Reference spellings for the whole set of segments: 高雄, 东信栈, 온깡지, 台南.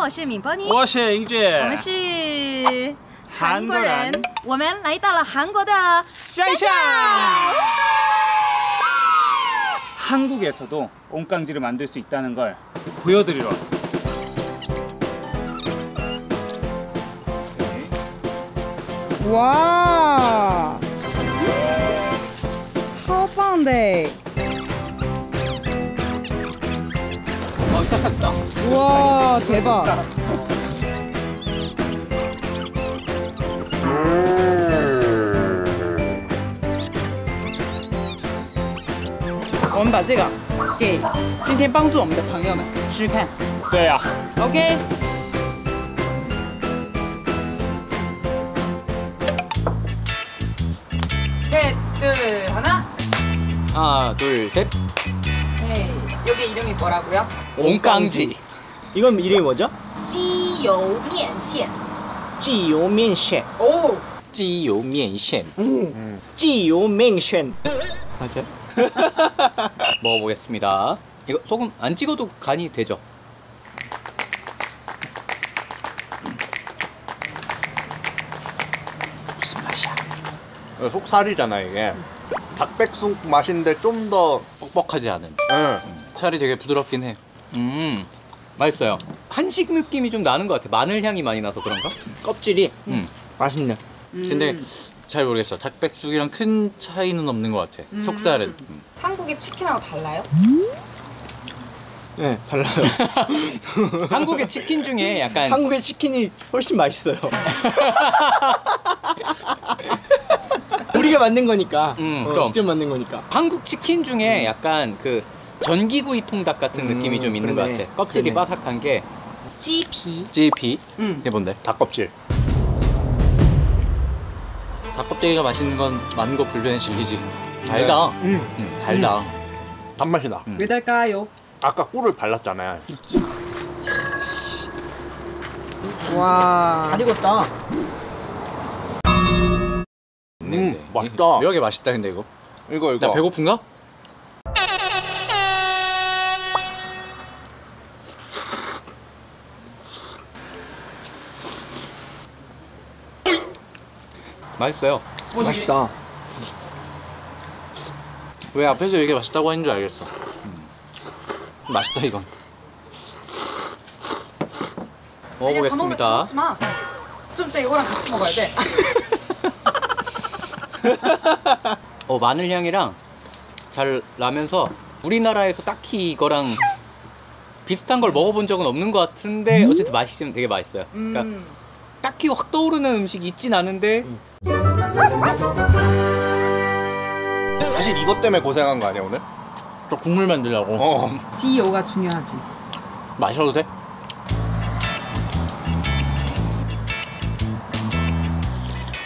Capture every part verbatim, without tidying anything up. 我是敏波妮，我是英俊，我们是韩国人，国人我们来到了韩国的山上。한국에서도 온깡지를 만들 수 있다는 걸 보여드리러 왔습니다. 와, 처방대. 우와 대박.我们把这个给今天帮助我们的朋友们试试看。对呀。 OK。 셋, 둘, 하나. 하나, 둘, 셋. 여기 이름이 뭐라고요? 온깡지. 이건 이름이 뭐죠? 찌요면线. 찌요면线. 오. 찌요면线. 음. 찌요면线. 맞아요? 먹어보겠습니다. 이거 소금 안 찍어도 간이 되죠? 무슨 맛이야? 속살이잖아 이게. 닭백숙 맛인데 좀 더 뻑뻑하지 않은. 응. 살이 되게 부드럽긴 해. 음, 맛있어요. 한식 느낌이 좀 나는 것 같아. 마늘 향이 많이 나서 그런가? 껍질이 음. 맛있네. 음. 근데 잘 모르겠어. 닭백숙이랑 큰 차이는 없는 것 같아. 음. 속살은. 음. 한국의 치킨하고 달라요? 음? 네, 달라요. 한국의 치킨 중에 약간 한국의 치킨이 훨씬 맛있어요. 우리가 만든 거니까. 음, 어, 직접 만든 거니까. 한국 치킨 중에 음. 약간 그 전기구이 통닭 같은 음, 느낌이 좀 있는 그러네. 것 같아. 껍질이 그러네. 바삭한 게. 찌피. 찌피. 음. 이게 뭔데? 닭껍질. 닭껍데기가 맛있는 건 맞는 거 불변의 진리지. 달다. 음. 음, 달다. 음. 단맛이 나. 음. 왜 달까요? 아까 꿀을 발랐잖아요. 와. 잘 익었다. 음, 맛있다. 묘하게 맛있다 근데 이거. 이거 이거. 나 배고픈가? 맛있어요. 맛있다. 왜 앞에서 이게 맛있다고 하는 줄 알겠어. 음. 맛있다 이건. 먹어보겠습니다. 좀 이따 이거랑 같이 먹어야 돼. 어, 마늘 향이랑 잘 나면서 우리나라에서 딱히 이거랑 비슷한 걸 먹어본 적은 없는 것 같은데 어쨌든 맛있으면 되게 맛있어요. 그러니까 음. 딱히 확 떠오르는 음식이 있진 않은데 음. 사실 이것 때문에 고생한 거 아니야 오늘? 저 국물 만들려고. 어. 지오가 중요하지. 마셔도 돼?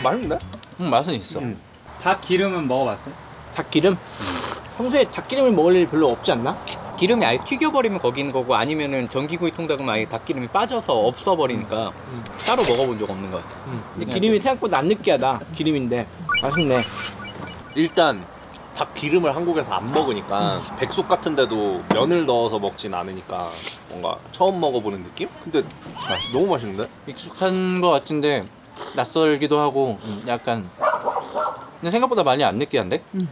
맛있는데? 응, 맛은 있어. 음. 닭기름은 먹어봤어요? 닭기름? 음. 평소에 닭기름을 먹을 일 별로 없지 않나? 기름이 아예 튀겨버리면 거기는 거고 아니면은 전기구이 통닭은 아예 닭기름이 빠져서 없어버리니까 음. 따로 먹어본 적 없는 것 같아. 음. 근데 기름이 생각보다 안 느끼하다. 기름인데 맛있네. 일단 닭기름을 한국에서 안 먹으니까 음. 백숙 같은 데도 면을 넣어서 먹진 않으니까 뭔가 처음 먹어보는 느낌? 근데 너무 맛있는데? 익숙한 것 같은데 낯설기도 하고 음. 약간 근데 생각보다 많이 안 느끼한데? 음.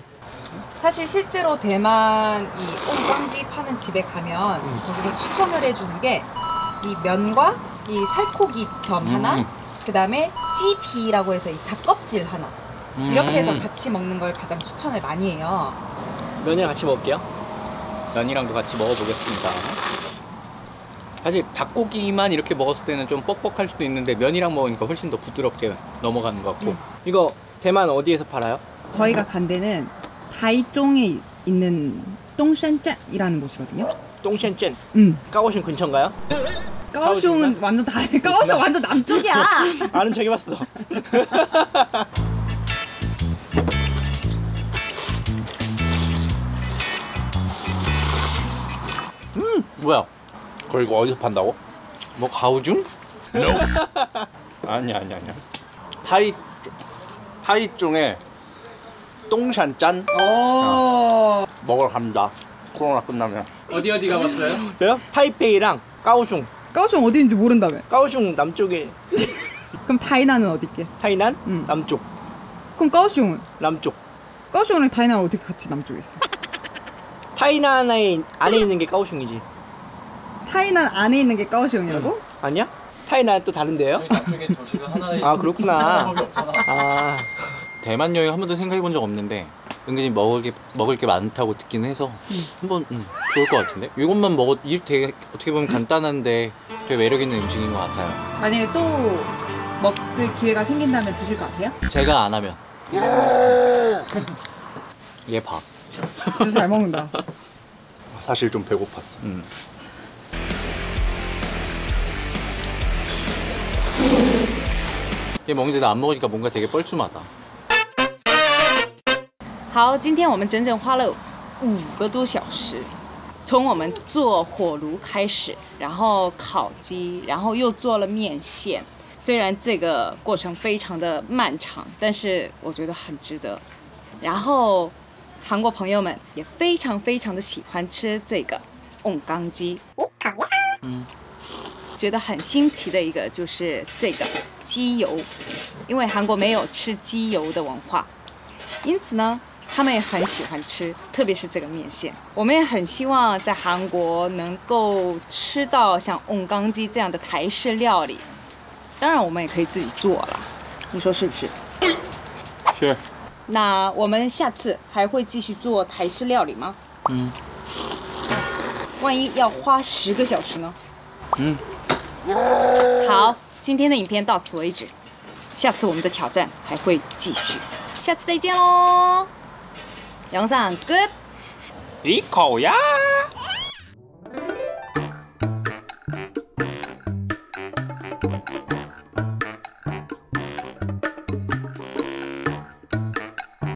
사실 실제로 대만 이 온깡지 파는 집에 가면 음. 거기서 추천을 해주는 게 이 면과 이 살코기 점 음. 하나, 그 다음에 찌피라고 해서 이 닭껍질 하나 음. 이렇게 해서 같이 먹는 걸 가장 추천을 많이 해요. 면이랑 같이 먹을게요. 면이랑도 같이 먹어보겠습니다. 사실 닭고기만 이렇게 먹었을 때는 좀 뻑뻑할 수도 있는데 면이랑 먹으니까 훨씬 더 부드럽게 넘어가는 것 같고 음. 이거 대만 어디에서 팔아요? 저희가 간 데는 다이종에 있는 동신栈이라는 곳이거든요. 동신栈? 응. 가오슝 근처인가요? 가오슝은 완전 다 가오슝 완전 남쪽이야. 아는 척 해봤어. 음 뭐야? 그걸 이거 어디서 판다고? 뭐 가오슝? 아니야 아니야 아니야. 타이 타이종에 똥샨짠 어. 먹으러 갑니다. 코로나 끝나면. 어디 어디 가봤어요? 저요? 타이페이랑 가오슝. 가오슝 어디인지 모른다며. 가오슝 남쪽에. 그럼 타이난은 어디게? 타이난? 응. 남쪽. 그럼 가오슝은? 남쪽. 가오슝이랑 타이난은 어떻게 같이 남쪽에 있어? 타이난 안에 있는 게 가오슝이지. 타이난 안에 있는 게 가오슝이라고? 응. 아니야? 타이난은 또 다른데요? 남쪽에 도시가 하나의. 아 그렇구나. 아. 대만 여행 한 번도 생각해 본 적 없는데 은근히 먹을 게, 먹을 게 많다고 듣긴 해서 한번 음, 좋을 것 같은데? 이것만 먹어도 이게 되게 어떻게 보면 간단한데 되게 매력 있는 음식인 것 같아요. 만약에 또 먹을 기회가 생긴다면 드실 것 같아요? 제가 안 하면. 얘 밥. 진짜 잘 먹는다. 사실 좀 배고팠어. 음. 얘 먹는데 나 안 먹으니까 뭔가 되게 뻘쭘하다. 好，今天我们整整花了五个多小时，从我们做火炉开始，然后烤鸡，然后又做了面线。虽然这个过程非常的漫长，但是我觉得很值得。然后韩国朋友们也非常非常的喜欢吃这个翁姜鸡，嗯，觉得很新奇的一个就是这个鸡油，因为韩国没有吃鸡油的文化，因此呢。 他们也很喜欢吃，特别是这个面线。我们也很希望在韩国能够吃到像翁姜鸡这样的台式料理。当然，我们也可以自己做了，你说是不是？是。那我们下次还会继续做台式料理吗？嗯。万一要花十个小时呢？嗯。好，今天的影片到此为止，下次我们的挑战还会继续。下次再见喽！ 영상 끝! 리코야!